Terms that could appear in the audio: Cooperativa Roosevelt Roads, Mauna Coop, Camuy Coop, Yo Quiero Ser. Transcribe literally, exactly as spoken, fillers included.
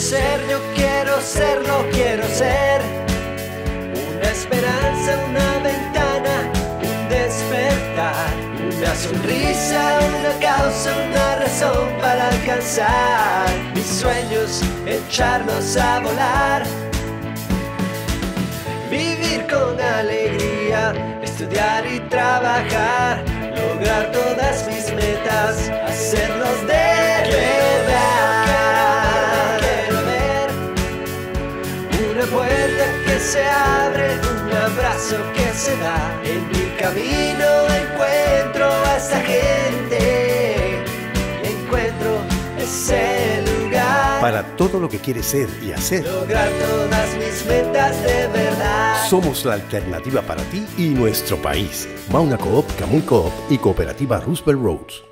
ser, yo quiero ser, lo quiero ser. Una esperanza, una ventana, un despertar, una sonrisa, una causa, una razón para alcanzar mis sueños, echarlos a volar. Vivir con alegría, estudiar y trabajar, lograr todas mis metas, hacerlos de verdad. Quiero ver, quiero ver, una puerta que se abre, un abrazo que se da. En mi camino encuentro a esa gente, encuentro ese lugar. Para todo lo que quieres ser y hacer. Lograr todas mis metas de verdad. Somos la alternativa para ti y nuestro país. Mauna Coop, Camuy Coop y Cooperativa Roosevelt Roads.